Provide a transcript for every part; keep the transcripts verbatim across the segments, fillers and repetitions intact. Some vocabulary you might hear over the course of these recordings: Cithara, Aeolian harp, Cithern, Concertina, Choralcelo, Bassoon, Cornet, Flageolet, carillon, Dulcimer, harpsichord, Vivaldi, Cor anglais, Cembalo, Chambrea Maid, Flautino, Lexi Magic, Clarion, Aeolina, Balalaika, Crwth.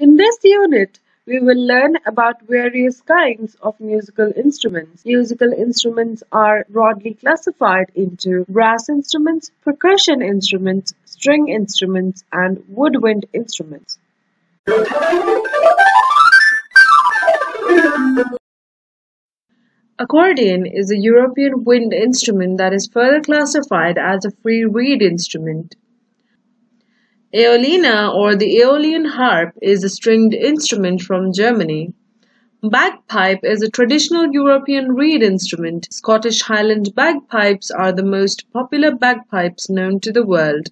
In this unit, we will learn about various kinds of musical instruments. Musical instruments are broadly classified into brass instruments, percussion instruments, string instruments, and woodwind instruments. Accordion is a European wind instrument that is further classified as a free reed instrument. Aeolina, or the Aeolian harp, is a stringed instrument from Germany. Bagpipe is a traditional European reed instrument. Scottish Highland bagpipes are the most popular bagpipes known to the world.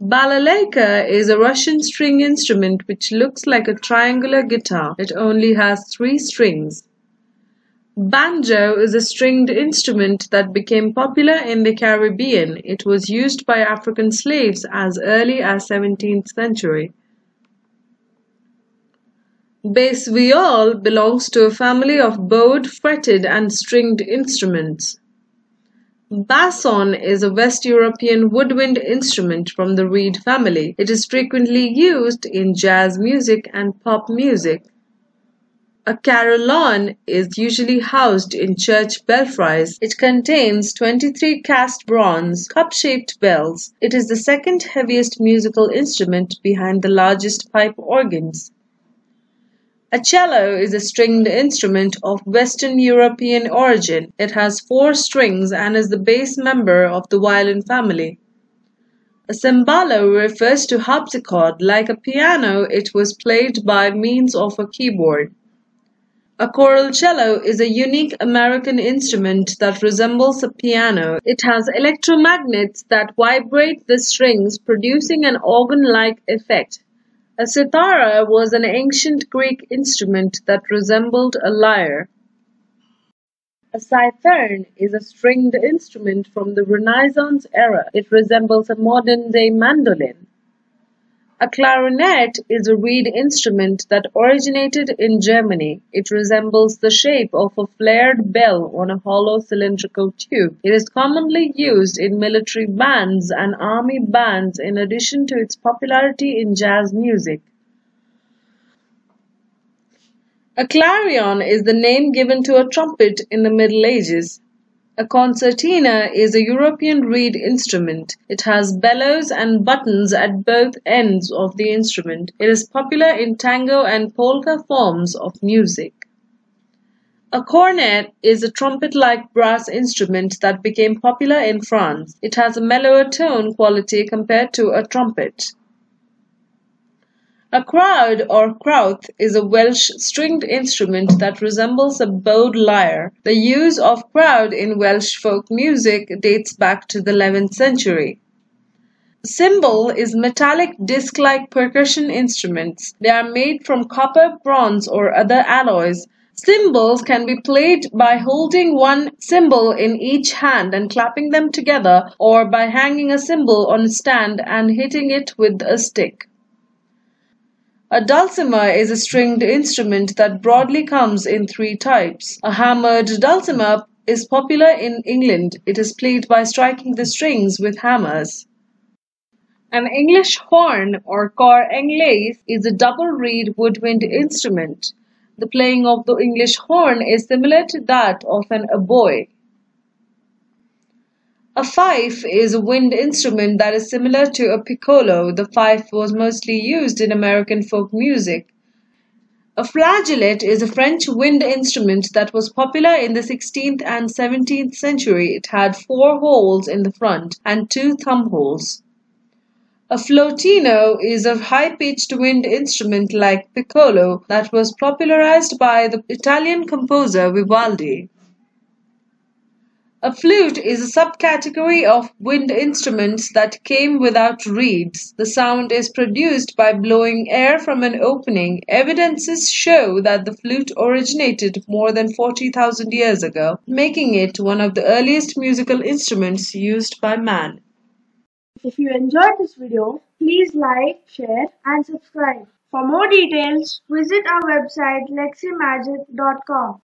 Balalaika is a Russian string instrument which looks like a triangular guitar. It only has three strings. Banjo is a stringed instrument that became popular in the Caribbean. It was used by African slaves as early as seventeenth century. Bass viol belongs to a family of bowed, fretted and stringed instruments. Bassoon is a West European woodwind instrument from the reed family. It is frequently used in jazz music and pop music. A carillon is usually housed in church belfries. It contains twenty-three cast bronze, cup-shaped bells. It is the second heaviest musical instrument behind the largest pipe organs. A cello is a stringed instrument of Western European origin. It has four strings and is the bass member of the violin family. A cembalo refers to harpsichord. Like a piano, it was played by means of a keyboard. A Choralcelo is a unique American instrument that resembles a piano. It has electromagnets that vibrate the strings, producing an organ-like effect. A cithara was an ancient Greek instrument that resembled a lyre. A cithern is a stringed instrument from the Renaissance era. It resembles a modern-day mandolin. A clarinet is a reed instrument that originated in Germany. It resembles the shape of a flared bell on a hollow cylindrical tube. It is commonly used in military bands and army bands in addition to its popularity in jazz music. A clarion is the name given to a trumpet in the Middle Ages. A concertina is a European reed instrument. It has bellows and buttons at both ends of the instrument. It is popular in tango and polka forms of music. A cornet is a trumpet-like brass instrument that became popular in France. It has a mellower tone quality compared to a trumpet. A crwth or crwth is a Welsh stringed instrument that resembles a bowed lyre. The use of crwth in Welsh folk music dates back to the eleventh century. Cymbal is metallic disc-like percussion instruments. They are made from copper, bronze or other alloys. Cymbals can be played by holding one cymbal in each hand and clapping them together, or by hanging a cymbal on a stand and hitting it with a stick. A dulcimer is a stringed instrument that broadly comes in three types. A hammered dulcimer is popular in England. It is played by striking the strings with hammers. An English horn, or cor anglais, is a double-reed woodwind instrument. The playing of the English horn is similar to that of an oboe. A fife is a wind instrument that is similar to a piccolo. The fife was mostly used in American folk music. A flageolet is a French wind instrument that was popular in the sixteenth and seventeenth century. It had four holes in the front and two thumb holes. A flautino is a high-pitched wind instrument like piccolo that was popularized by the Italian composer Vivaldi. A flute is a subcategory of wind instruments that came without reeds. The sound is produced by blowing air from an opening. Evidences show that the flute originated more than forty thousand years ago, making it one of the earliest musical instruments used by man. If you enjoyed this video, please like, share and subscribe. For more details, visit our website leximagic dot com.